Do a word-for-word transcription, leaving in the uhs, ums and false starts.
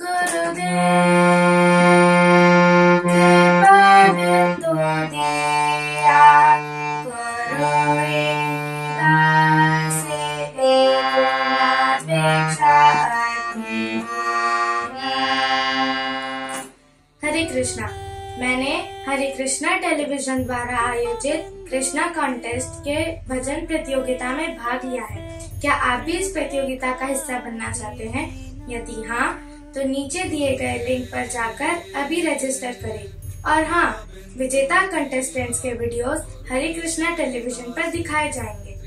गुरुदेव के पद तो दिया करुणा से अपेक्षा करती हूं। हरे कृष्णा, मैंने हरे कृष्णा टेलीविजन द्वारा आयोजित कृष्णा कॉन्टेस्ट के भजन प्रतियोगिता में भाग लिया है। क्या आप भी इस प्रतियोगिता का हिस्सा बनना चाहते हैं? यदि हाँ, तो नीचे दिए गए लिंक पर जाकर अभी रजिस्टर करें। और हाँ, विजेता कंटेस्टेंट्स के वीडियोस हरे कृष्णा टेलीविजन पर दिखाए जाएंगे।